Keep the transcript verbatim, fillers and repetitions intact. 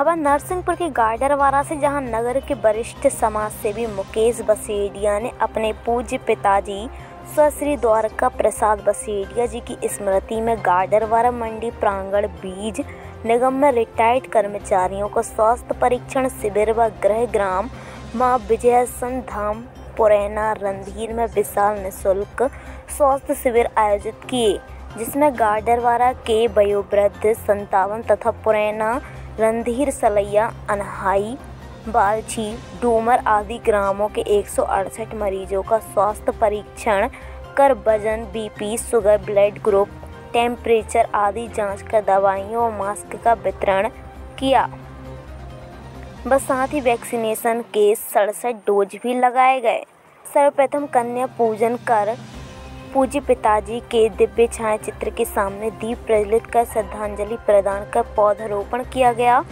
खबर नरसिंहपुर के गाडरवारा से, जहां नगर के वरिष्ठ समाज सेवी मुकेश बसेडिया ने अपने पूज्य पिताजी श्री द्वारका प्रसाद बसेडिया जी की स्मृति में गाडरवारा मंडी प्रांगण बीज निगम में रिटायर्ड कर्मचारियों को स्वास्थ्य परीक्षण शिविर व गृह ग्राम मां विजयसंधाम पुरैना रणधीर में विशाल निःशुल्क स्वास्थ्य शिविर आयोजित किए, जिसमें गाडरवारा के वयोवृद्ध संतावन तथा पुरैना रणधीर सलैया अनहाई बालछी डोमर आदि ग्रामों के एक सौ अड़सठ मरीजों का स्वास्थ्य परीक्षण कर वजन, BP, sugar, blood group, temperature आदि जांच कर दवाइयों और मास्क का वितरण किया व साथ ही वैक्सीनेशन के सड़सठ डोज भी लगाए गए। सर्वप्रथम कन्या पूजन कर पूज्य पिताजी के दिव्य छायाचित्र के सामने दीप प्रज्वलित कर श्रद्धांजलि प्रदान कर पौधारोपण किया गया।